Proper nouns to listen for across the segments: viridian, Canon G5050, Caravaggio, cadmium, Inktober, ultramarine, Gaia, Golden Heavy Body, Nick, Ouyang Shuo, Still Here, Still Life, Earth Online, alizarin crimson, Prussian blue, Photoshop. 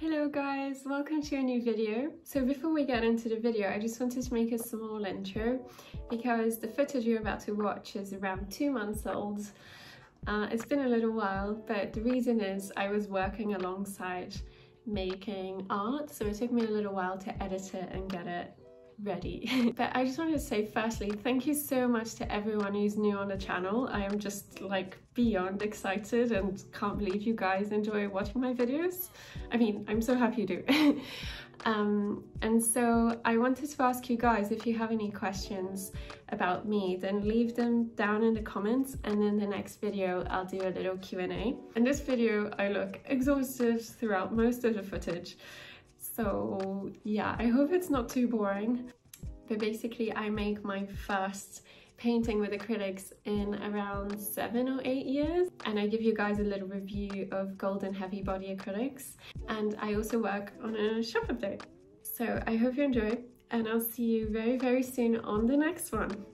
Hello guys, welcome to a new video. So before we get into the video, I just wanted to make a small intro because the footage you're about to watch is around 2 months old. It's been a little while, but the reason is I was working alongside making art, so it took me a little while to edit it and get it ready. But I just wanted to say firstly, thank you so much to everyone who's new on the channel. I am just like beyond excited and can't believe you guys enjoy watching my videos. I mean, I'm so happy you do. And so I wanted to ask you guys, if you have any questions about me, then leave them down in the comments, and in the next video I'll do a little Q&A. In this video I look exhausted throughout most of the footage. So yeah, I hope it's not too boring. But basically I make my first painting with acrylics in around 7 or 8 years, and I give you guys a little review of Golden Heavy Body acrylics, and I also work on a shop update. So I hope you enjoy, and I'll see you very, very soon on the next one.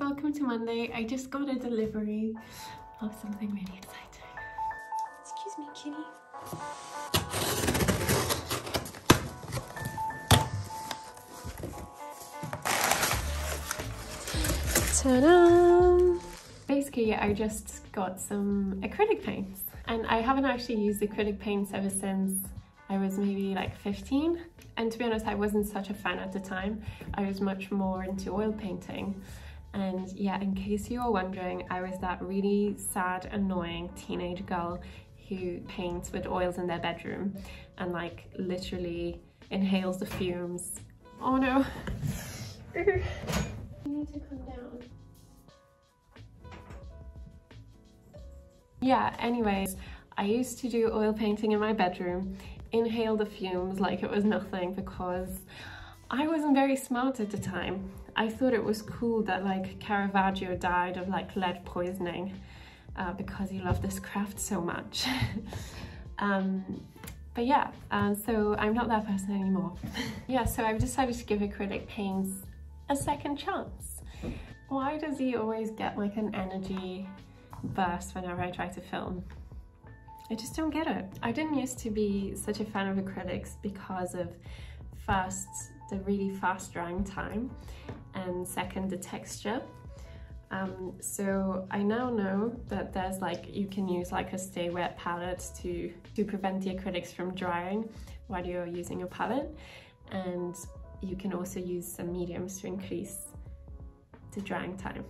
Welcome to Monday. I just got a delivery of something really exciting. Excuse me, kitty. Ta-da! Basically, I just got some acrylic paints, and I haven't actually used acrylic paints ever since I was maybe like 15. And to be honest, I wasn't such a fan at the time. I was much more into oil painting. And yeah, in case you were wondering, I was that really sad, annoying teenage girl who paints with oils in their bedroom and like literally inhales the fumes. Oh no. You need to come down. Yeah, anyways, I used to do oil painting in my bedroom, inhale the fumes like it was nothing because I wasn't very smart at the time. I thought it was cool that like Caravaggio died of like lead poisoning because he loved this craft so much. But yeah, so I'm not that person anymore. Yeah, so I've decided to give acrylic paints a second chance. Why does he always get like an energy burst whenever I try to film? I just don't get it. I didn't used to be such a fan of acrylics because of first, the really fast drying time, and second, the texture. So I now know that there's like, you can use like a stay wet palette to prevent the acrylics from drying while you're using your palette, and you can also use some mediums to increase the drying time.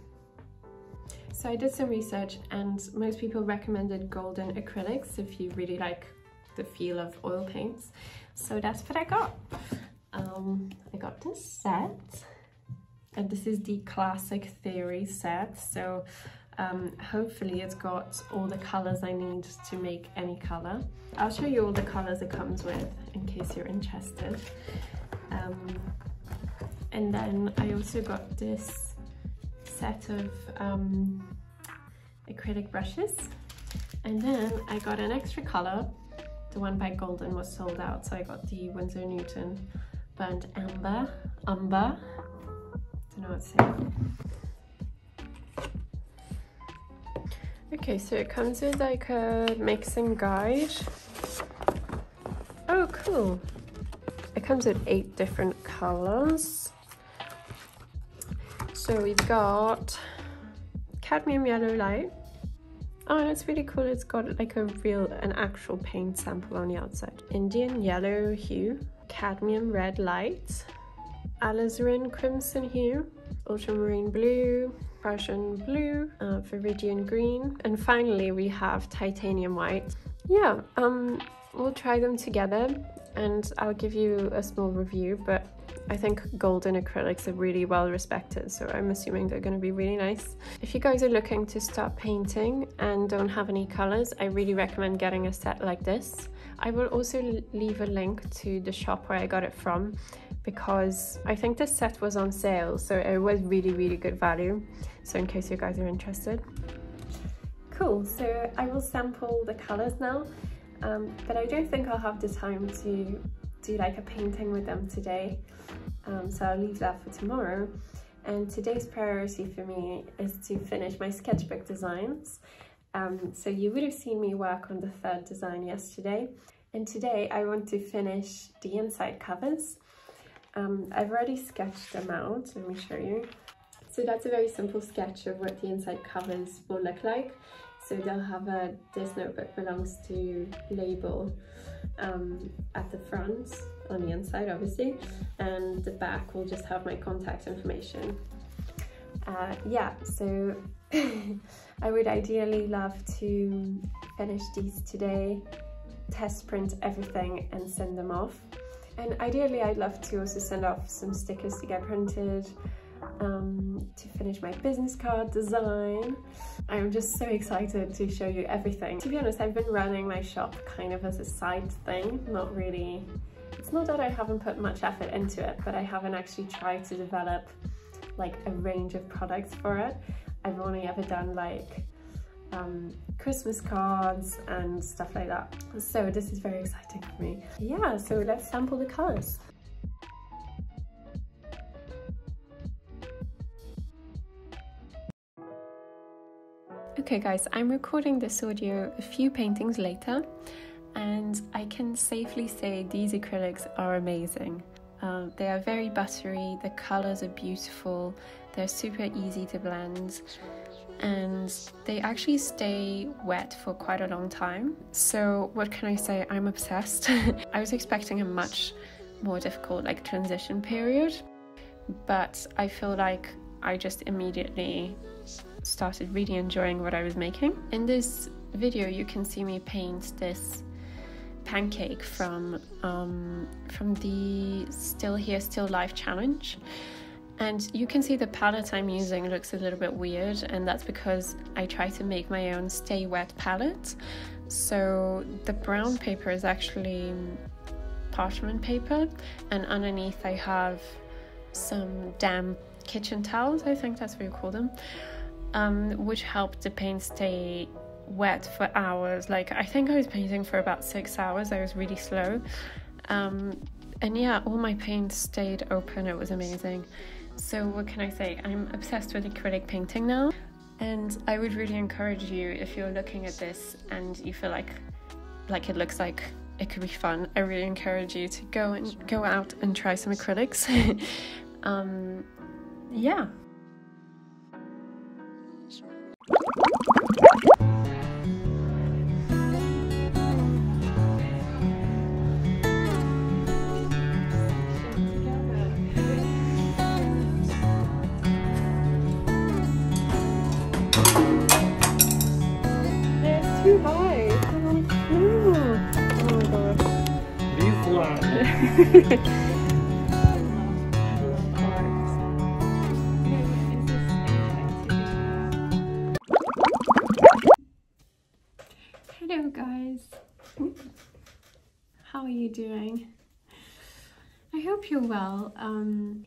So I did some research, and most people recommended golden acrylics if you really like the feel of oil paints, so that's what I got. I got this set, and this is the classic theory set, so hopefully it's got all the colors I need to make any color. I'll show you all the colors it comes with in case you're interested. And then I also got this set of acrylic brushes, and then I got an extra color. The one by Golden was sold out, so I got the Winsor & Newton burnt umber. Don't know what to say. Okay, so it comes with like a mixing guide. Oh, cool. It comes with 8 different colors. So we've got cadmium yellow light. Oh, and it's really cool, it's got like a real, an actual paint sample on the outside. Indian yellow hue, cadmium red light, alizarin crimson hue, ultramarine blue, Prussian blue, viridian green, and finally we have titanium white. Yeah, we'll try them together and I'll give you a small review, but I think golden acrylics are really well respected, so I'm assuming they're going to be really nice. If you guys are looking to start painting and don't have any colors, I really recommend getting a set like this. I will also leave a link to the shop where I got it from, because I think this set was on sale, so it was really, really good value. So in case you guys are interested. Cool, so I will sample the colors now, but I don't think I'll have the time to do like a painting with them today, so I'll leave that for tomorrow. And today's priority for me is to finish my sketchbook designs. So you would have seen me work on the third design yesterday, and today I want to finish the inside covers. I've already sketched them out, let me show you. So that's a very simple sketch of what the inside covers will look like. So they'll have a "This notebook belongs to" label at the front, on the inside obviously, and the back will just have my contact information. Yeah, so I would ideally love to finish these today, test print everything and send them off. And ideally I'd love to also send off some stickers to get printed, to finish my business card design. I'm just so excited to show you everything. To be honest, I've been running my shop kind of as a side thing, not really. It's not that I haven't put much effort into it, but I haven't actually tried to develop like a range of products for it. I've only ever done like Christmas cards and stuff like that. So this is very exciting for me. Yeah, so let's sample the colors. Okay guys, I'm recording this audio a few paintings later, and I can safely say these acrylics are amazing. They are very buttery, the colors are beautiful, they're super easy to blend, and they actually stay wet for quite a long time. So what can I say? I'm obsessed. I was expecting a much more difficult like transition period, but I feel like I just immediately started really enjoying what I was making. In this video you can see me paint this pancake from the Still Here, Still Life challenge, and you can see the palette I'm using looks a little bit weird, and that's because I try to make my own stay wet palette. So the brown paper is actually parchment paper, and underneath I have some damp kitchen towels, I think that's what you call them, which helped the paint stay wet for hours. Like I think I was painting for about 6 hours, I was really slow, and yeah, all my paint stayed open, it was amazing. So what can I say, I'm obsessed with acrylic painting now, and I would really encourage you, if you're looking at this and you feel like it looks like it could be fun, I really encourage you to go out and try some acrylics. Yeah. They're too high. Cool. Oh my god. Be flat. How are you doing? I hope you're well.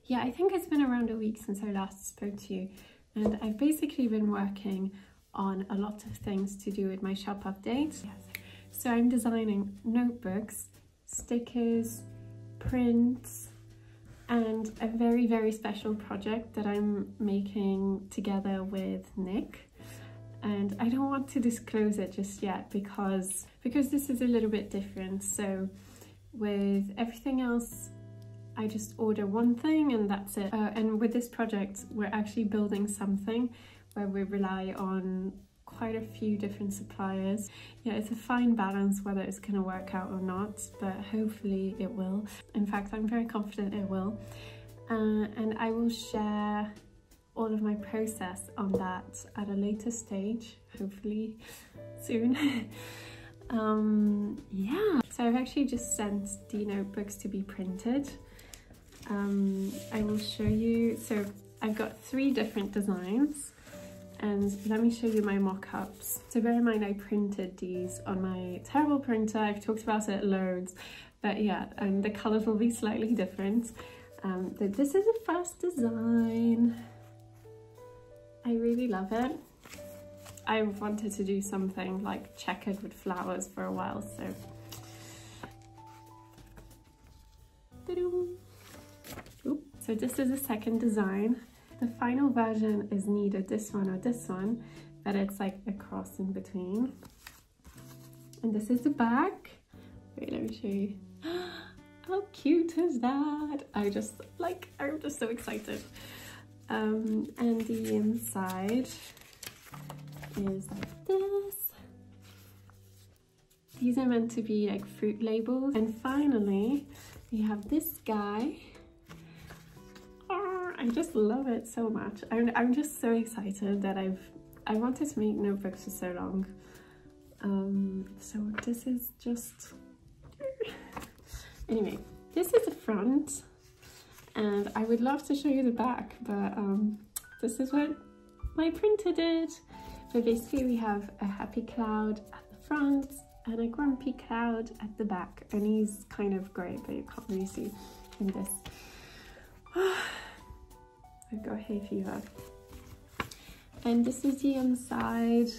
Yeah, I think it's been around a week since I last spoke to you, and I've basically been working on a lot of things to do with my shop updates. Yes. So I'm designing notebooks, stickers, prints, and a very, very special project that I'm making together with Nick. And I don't want to disclose it just yet because this is a little bit different. So with everything else I just order one thing and that's it. And with this project, we're actually building something where we rely on quite a few different suppliers. Yeah, it's a fine balance whether it's going to work out or not, but hopefully it will. In fact, I'm very confident it will. And I will share all of my process on that at a later stage, hopefully soon. Yeah, so I've actually just sent the notebooks to be printed. I will show you, so I've got three different designs. And let me show you my mock-ups. So bear in mind I printed these on my terrible printer, I've talked about it loads, but yeah, and the colours will be slightly different. This is the first design. I really love it. I wanted to do something like checkered with flowers for a while, so... So this is the second design. The final version is neither this one or this one, but it's like a cross in between. And this is the back. Wait, let me show you. How cute is that? I'm just so excited. And the inside is like this. These are meant to be like fruit labels. And finally, we have this guy. I just love it so much. I'm just so excited that I wanted to make notebooks for so long. So this is just... Anyway, this is the front and I would love to show you the back, but this is what my printer did. So basically we have a happy cloud at the front and a grumpy cloud at the back, and he's kind of grey but you can't really see in this. I've got hay fever. And this is the inside.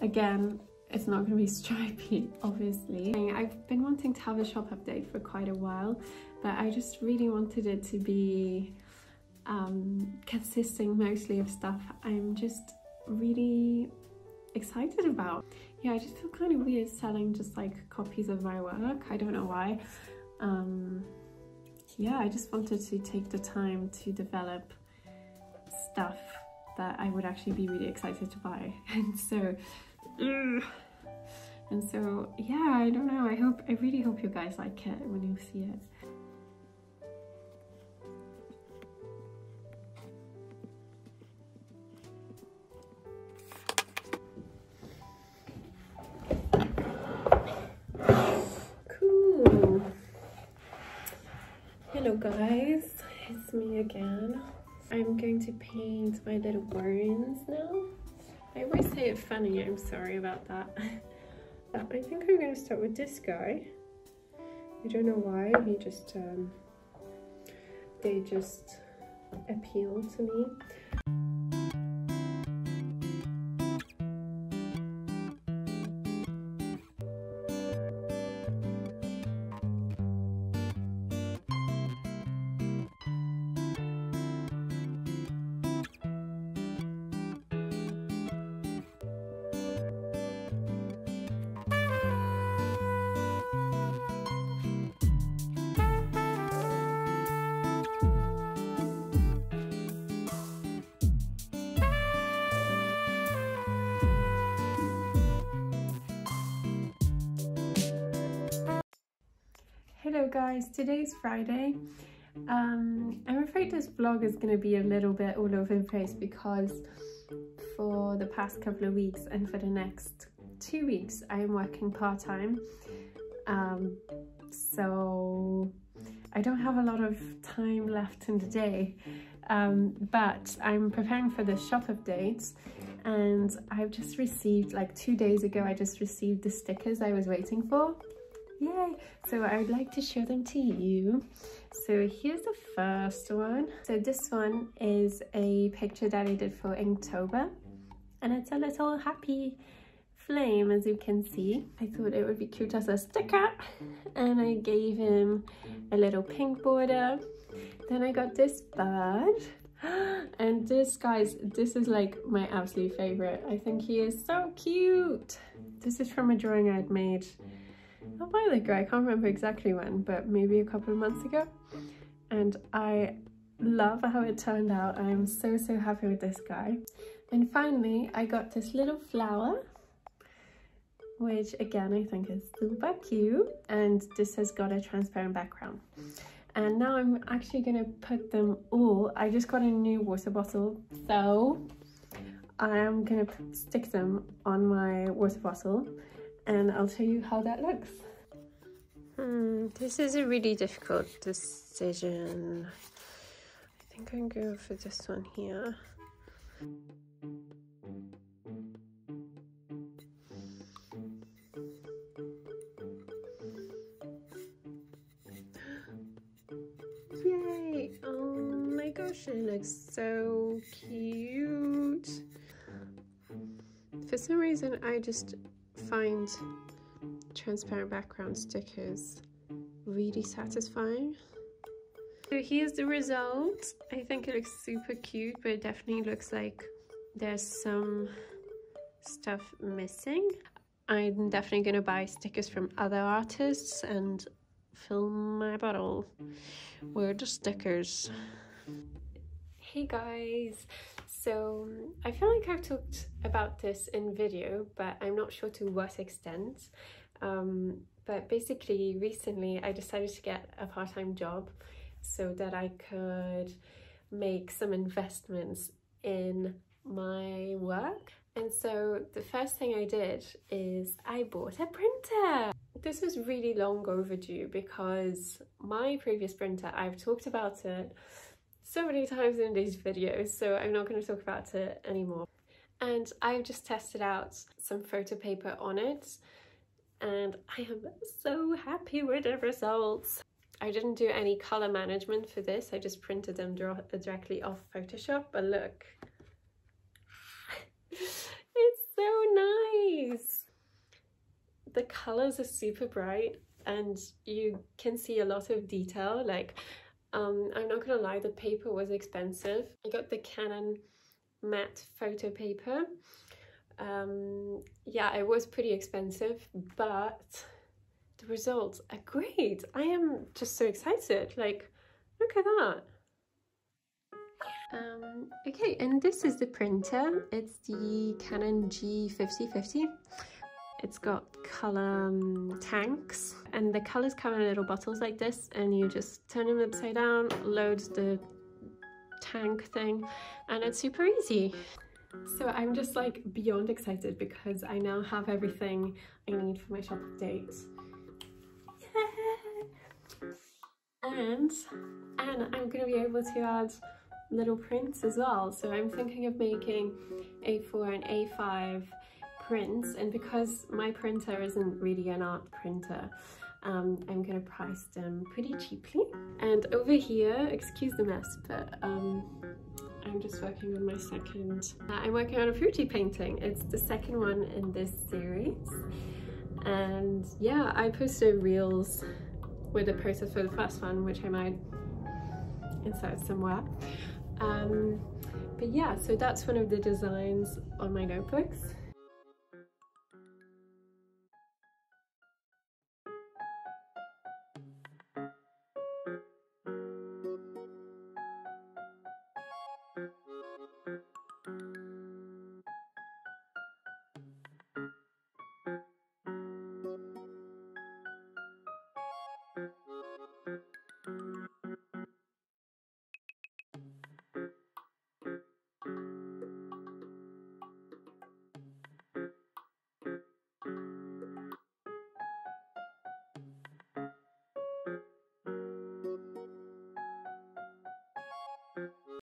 Again, it's not going to be stripy, obviously. I've been wanting to have a shop update for quite a while, but I just really wanted it to be consisting mostly of stuff I'm just really excited about. Yeah, I just feel kind of weird selling just like copies of my work. I don't know why. Yeah, I just wanted to take the time to develop stuff that I would actually be really excited to buy. And so yeah, I don't know, I really hope you guys like it when you see it. Hello guys, it's me again. I'm going to paint my little worms now. I always say it funny, I'm sorry about that. I think I'm going to start with this guy. I don't know why, he just, they just appeal to me. Hello guys, today's Friday. I'm afraid this vlog is going to be a little bit all over the place because for the past couple of weeks and for the next 2 weeks I am working part-time, so I don't have a lot of time left in the day, but I'm preparing for the shop updates. And I've just received, like 2 days ago, I just received the stickers I was waiting for. Yay! So I would like to show them to you. So here's the first one. So this one is a picture that I did for Inktober, and it's a little happy flame, as you can see. I thought it would be cute as a sticker, and I gave him a little pink border. Then I got this bird, and this, guys, this is like my absolute favorite. I think he is so cute. This is from a drawing I'd made a while ago, I can't remember exactly when, but maybe a couple of months ago, and I love how it turned out. I'm so happy with this guy. And finally I got this little flower, which again I think is super cute, and this has got a transparent background. And now I'm actually gonna put them all. I just got a new water bottle, so I am gonna stick them on my water bottle and I'll show you how that looks. This is a really difficult decision. I think I'm going to go for this one here. Yay! Oh my gosh, it looks so cute. For some reason, I just find transparent background stickers really satisfying. So here's the result. I think it looks super cute, but it definitely looks like there's some stuff missing. I'm definitely gonna buy stickers from other artists and fill my bottle with the stickers. Hey guys, so I feel like I've talked about this in video, but I'm not sure to what extent. But basically recently I decided to get a part-time job so that I could make some investments in my work. And so the first thing I did is I bought a printer. This was really long overdue because my previous printer, I've talked about it so many times in these videos, so I'm not going to talk about it anymore. And I've just tested out some photo paper on it, and I am so happy with the results. I didn't do any color management for this. I just printed them directly off Photoshop, but look. It's so nice. The colors are super bright and you can see a lot of detail. Like, I'm not gonna lie, the paper was expensive. I got the Canon matte photo paper. Yeah, it was pretty expensive, but the results are great. I am just so excited. Like, look at that. Okay, and this is the printer. It's the Canon G5050. It's got color tanks, and the colors come in little bottles like this, and you just turn them upside down, load the tank thing, and it's super easy. So I'm just like beyond excited because I now have everything I need for my shop update. And I'm gonna be able to add little prints as well. So I'm thinking of making A4 and A5 prints, and because my printer isn't really an art printer, I'm gonna price them pretty cheaply. And over here, excuse the mess, but I'm just working on my second. I'm working on a fruity painting. It's the second one in this series. And yeah, I posted reels with the process for the first one, which I might insert somewhere. But yeah, so that's one of the designs on my notebooks.